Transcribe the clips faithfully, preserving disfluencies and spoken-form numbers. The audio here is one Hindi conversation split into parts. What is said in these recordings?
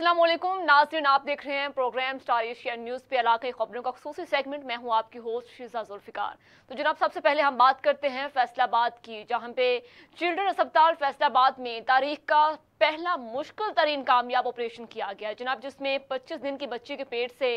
अस्सलामुअलैकुम नाज़रीन, आप देख रहे हैं प्रोग्राम स्टार एशिया न्यूज़ पे इलाक़ाई खबरों का ख़ुसूसी सेगमेंट। मैं हूँ आपकी होस्ट शिजा जुल्फ़िकार। तो जनाब, सबसे पहले हम बात करते हैं फैसलाबाद की, जहाँ पे चिल्ड्रन अस्पताल फैसलाबाद में तारीख का पहला मुश्किल तरीन कामयाब ऑपरेशन किया गया जनाब, जिसमें पच्चीस दिन की बच्ची के पेट से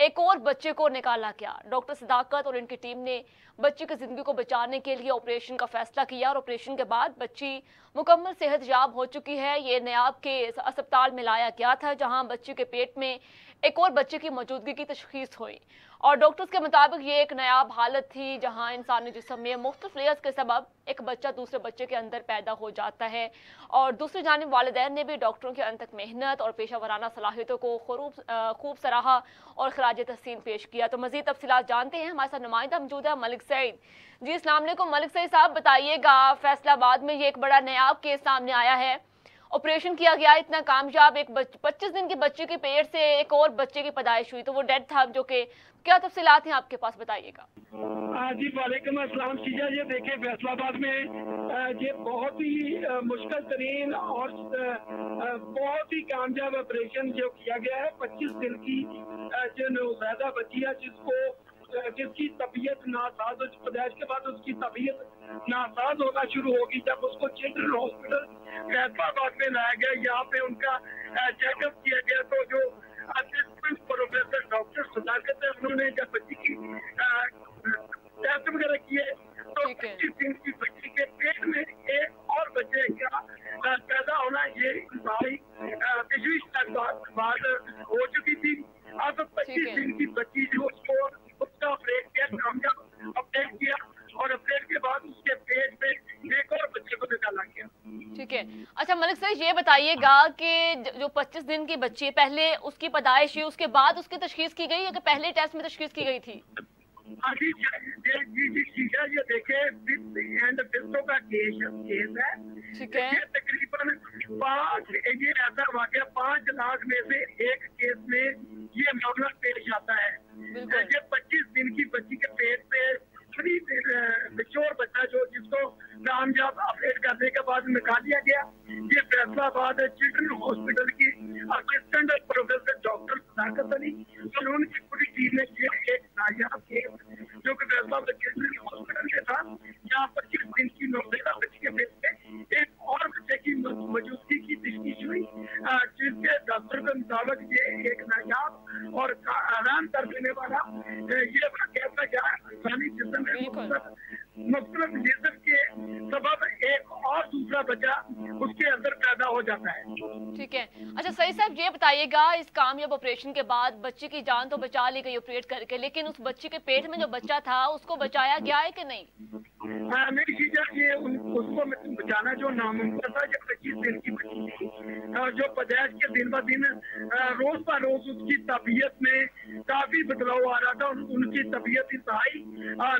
एक और बच्चे को निकाला गया। डॉक्टर सदाकत और इनकी टीम ने बच्चे की ज़िंदगी को बचाने के लिए ऑपरेशन का फैसला किया और ऑपरेशन के बाद बच्ची मुकम्मल सेहतयाब हो चुकी है। ये नयाब के अस्पताल में लाया गया था, जहां बच्चे के पेट में एक और बच्चे की मौजूदगी की तशखीस हुई और डॉक्टर्स के मुताबिक ये एक नयाब हालत थी, जहां इंसानी जिस्म में मुख्तलिफ लेयर्स के सबब एक बच्चा दूसरे बच्चे के अंदर पैदा हो जाता है। और दूसरी जानिब वालिदैन ने भी डॉक्टरों की अंतक मेहनत और पेशा वराना सलाहियतों को खूब सराहा और खराज तहसीन पेश किया। तो मज़ीद तफसीलात जानते हैं, हमारे साथ नुमाइंदा मौजूद है मलिक सईद जी। अस्सलाम वालेकुम मलिक सईद साहब, बताइएगा फैसलाबाद में ये एक बड़ा नयाब केस सामने आया है, ऑपरेशन किया गया इतना कामयाब, एक पच्चीस दिन के बच्चे के पेट से एक और बच्चे की पैदाइश हुई, तो वो डेड था जो कि क्या तफसीलात हैं आपके पास, बताइएगा। जी वालेकुम अस्सलाम शीजा। ये देखें फैसलाबाद में ये बहुत ही मुश्किल तरीन और बहुत ही कामयाब ऑपरेशन जो किया गया है। पच्चीस दिन की जो नौजैदा बच्ची है, जिसको जिसकी तबीयत नासाज पैदाइश के बाद उसकी तबीयत नासाज होना शुरू होगी, जब उसको चिल्ड्रन हॉस्पिटल फैसलाबाद में लाया गया, यहाँ पे उनका चेकअप किया गया। तो जो असिस्टेंट प्रोफेसर डॉक्टर सदाकत है, उन्होंने जब बच्ची की टेस्ट वगैरह किए तो पच्चीस दिन की बच्ची के पेट में एक और बच्चे का पैदा होना ये इंतहाई तशवीश तक बात हो चुकी थी। अब पच्चीस दिन की बच्ची जो उसको उसका अपडेट किया, कामयाब अपडेट किया और अपडेट के बाद उसके पेट में एक और बच्चे को निकाला गया। ठीक है, अच्छा मलिक सर ये बताइएगा कि जो पच्चीस दिन की बच्ची, पहले उसकी पैदाइश हुई, उसके बाद उसकी तशखीस की गई या पहले टेस्ट में तशखीस की गई थी? जी जी शीजा, ये देखे फिफ्थ एंड फिफ्थों का केस केस है। ठीक है, तकरीबन पाँच ये ऐसा वाकया पाँच लाख में से एक केस में ये मामला पेश आता है। ये पच्चीस दिन की बच्ची के पेट पे फ्री किशोर बच्चा जो जिसको कामयाब अपडेट करने के बाद निकाल लिया गया। ये फैसलाबाद चिल्ड्रन हॉस्पिटल की assistant professor doctor Sadaqat Ali और उनकी पूरी टीम ने ये एक नायाब केस जो कि फैसलाबाद चिल्ड्रन हॉस्पिटल में था, यहाँ पच्चीस दिन की नौजैदा बच्ची के पेट में एक और बच्चे की मौजूदगी की तशखीस हुई, जिसके डॉक्टर के मुताबिक ये एक नायाब और हैरान कर देने वाला ये कहता गया इंसानी जिस्म मुख्तलिफ जिस्म के सबब एक और दूसरा बच्चा उसके अंदर पैदा हो जाता है। ठीक है, अच्छा सही साहब ये बताइएगा, इस कामयाब ऑपरेशन के बाद बच्चे की जान तो बचा ली गई ऑपरेट करके, लेकिन उस बच्चे के पेट में जो बच्चा था उसको बचाया गया है कि नहीं? हाँ मेरी चीजा ये उन, उसको बचाना जो नामुमकिन था। जब पच्चीस दिन की बच्ची थी जो पैदाइश के दिन ब दिन रोज ब रोज उसकी तबीयत में काफी बदलाव आ रहा था, उनकी तबीयत इंतहाई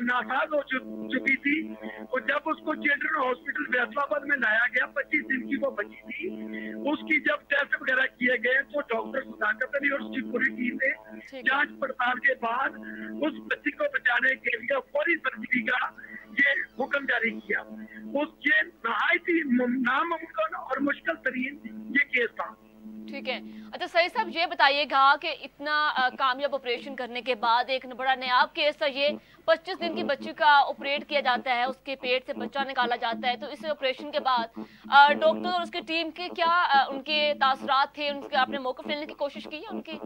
नासाज हो चुकी थी। और जब उसको चिल्ड्रन हॉस्पिटल फैसलाबाद में लाया गया, पच्चीस दिन की वो बची थी, उसकी जब टेस्ट वगैरह किए गए तो डॉक्टर सदाकत अली और उसकी पूरी टीम ने जांच पड़ताल के बाद उस बच्ची को बचाने के लिए फौरी सर्जरी का ये हुक्म जारी किया। उस ये नहायत ही नामुमकिन और मुश्किल तरीन ये केस था। ठीक है, अच्छा सही साहब ये बताइएगा कि इतना कामयाब ऑपरेशन करने के बाद एक बड़ा नायाब केस था ये, पच्चीस दिन की बच्ची का ऑपरेट किया जाता है, उसके पेट से बच्चा निकाला जाता है, तो इस ऑपरेशन के बाद डॉक्टर और उसकी टीम के क्या आ, उनके तासरात थे, उनके आपने मौका लेने की कोशिश की है उनकी?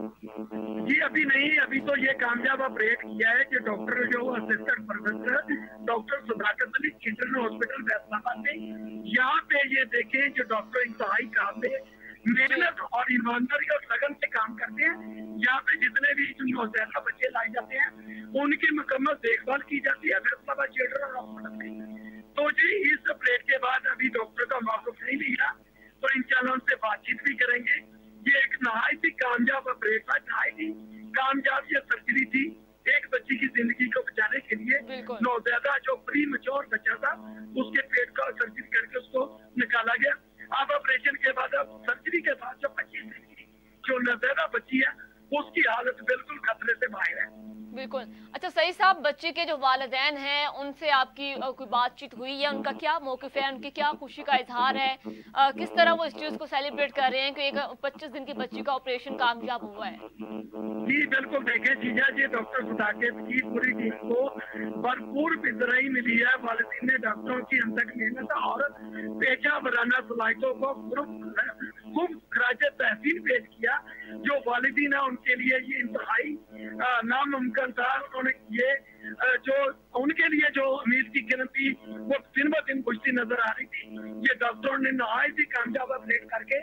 जी अभी नहीं, अभी तो ये कामयाब ऑपरेट किया है कि डॉक्टर जो assistant professor doctor Sadaqat Ali children hospital Faisalabad में, यहाँ पे ये देखे जो डॉक्टर इंतहाई काम में मेहनत और ईमानदारी और लगन से काम करते हैं। यहाँ पे जितने भी नौजैदा बच्चे लाए जाते हैं उनकी मुकम्मल देखभाल की जाती है फैसलाबाद चिल्ड्रन हॉस्पिटल में। तो जी इस अपडेट के बाद अभी डॉक्टर का मौकफ नहीं मिला, तो इंशाल्लाह उनसे बातचीत भी करेंगे। ये एक नहायत ही कामयाब अपडेट था, नहायत ही कामयाब ये सर्जरी थी एक बच्ची की जिंदगी को बचाने के लिए। नौजैदा जो प्री मैच्योर बच्चा था उसके पेट का सर्जरी करके उसको निकाला गया। अब ऑपरेशन के बाद, अब सर्जरी के बाद जो पच्चीस दिन की जो नौजैदा बच्ची है उसकी हालत बिल्कुल खतरे से बाहर है। बिल्कुल। अच्छा सही साहब, बच्चे के जो वालिदैन हैं उनसे आपकी कोई बातचीत हुई है? उनका क्या मौक़िफ़ है, उनकी क्या खुशी का इजहार है, आ, किस तरह वो इस चीज़ को सेलिब्रेट कर रहे हैं कि एक पच्चीस दिन की बच्ची का ऑपरेशन कामयाब हुआ है? जी बिल्कुल, देखें जीजा जी, डॉक्टर सदाकत की पूरी टीम को भरपूर बिदराई मिली है। वालिदैन ने डॉक्टरों की हम तक मेहनत और पेशा वराना सलाहितों को खूब खराज तहसीन पेश किया। जो वालिदैन है उनके लिए ये इंतहाई नामुमकिन था। उन्होंने ये जो उनके लिए जो उम्मीद की किरण थी वो दिन ब दिन बुझती नजर आ रही थी। ये डॉक्टरों ने नहायत ही कामयाब अपडेट करके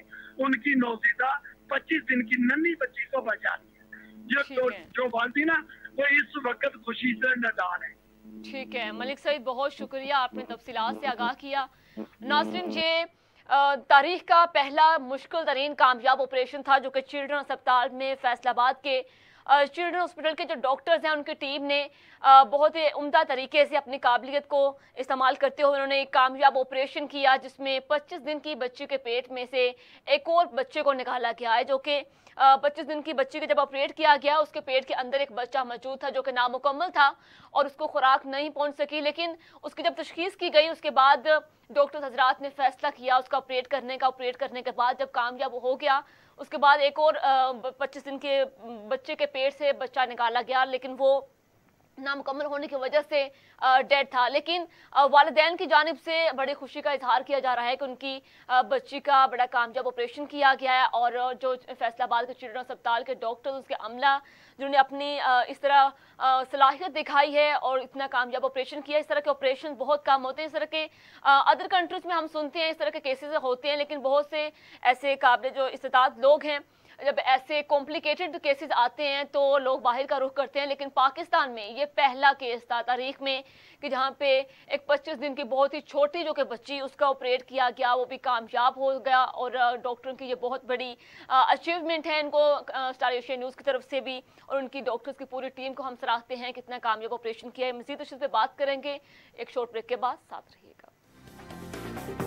उनकी नौजीदा पच्चीस दिन की नन्ही बच्ची को बचा लिया। जो जो वालिदैन वो इस वक्त खुशी से नदान है। ठीक है मलिक सईद, बहुत शुक्रिया, आपने तफसीलात से आगाह किया। नाज़रीन ये तारीख का पहला मुश्किल तरीन कामयाब ऑपरेशन था जो कि चिल्ड्रन अस्पताल में फैसलाबाद के चिल्ड्रन हॉस्पिटल के जो डॉक्टर्स हैं उनकी टीम ने बहुत ही उम्दा तरीके से अपनी काबिलियत को इस्तेमाल करते हुए उन्होंने एक कामयाब ऑपरेशन किया जिसमें पच्चीस दिन की बच्ची के पेट में से एक और बच्चे को निकाला गया है। जो कि पच्चीस दिन की बच्ची के जब ऑपरेट किया गया उसके पेट के अंदर एक बच्चा मौजूद था जो कि नामुकम्मल था और उसको खुराक नहीं पहुँच सकी, लेकिन उसकी जब तशखीस की गई उसके बाद डॉक्टर हजरात ने फैसला किया उसका ऑपरेट करने का। ऑपरेट करने के बाद जब कामयाब हो गया उसके बाद एक और पच्चीस दिन के बच्चे के पेट से बच्चा निकाला गया, लेकिन वो नामुकम्मल होने की वजह से डेड था। लेकिन वालिदैन की जानिब से बड़ी खुशी का इजहार किया जा रहा है कि उनकी बच्ची का बड़ा कामयाब ऑपरेशन किया गया है और जो फैसलाबाद के चिल्ड्रन अस्पताल के डॉक्टर्स उसके अमला जिन्होंने अपनी इस तरह सलाहियत दिखाई है और इतना कामयाब ऑपरेशन किया। इस तरह के ऑपरेशन बहुत कम होते हैं, इस तरह के अदर कंट्रीज़ में हम सुनते हैं इस तरह के केसेस होते हैं, लेकिन बहुत से ऐसे काबिल जो इस्तादाद लोग हैं जब ऐसे कॉम्प्लिकेटेड केसेस आते हैं तो लोग बाहर का रुख करते हैं। लेकिन पाकिस्तान में ये पहला केस था तारीख में कि जहाँ पे एक पच्चीस दिन की बहुत ही छोटी जो कि बच्ची उसका ऑपरेट किया गया, वो भी कामयाब हो गया और डॉक्टरों की ये बहुत बड़ी अचीवमेंट है। इनको स्टार एशिया न्यूज़ की तरफ से भी और उनकी डॉक्टर्स की पूरी टीम को हम सराहते हैं कितना कामयाब ऑपरेशन किया है। मज़ीद इस पर बात करेंगे एक शॉर्ट ब्रेक के बाद, साथ रहिएगा।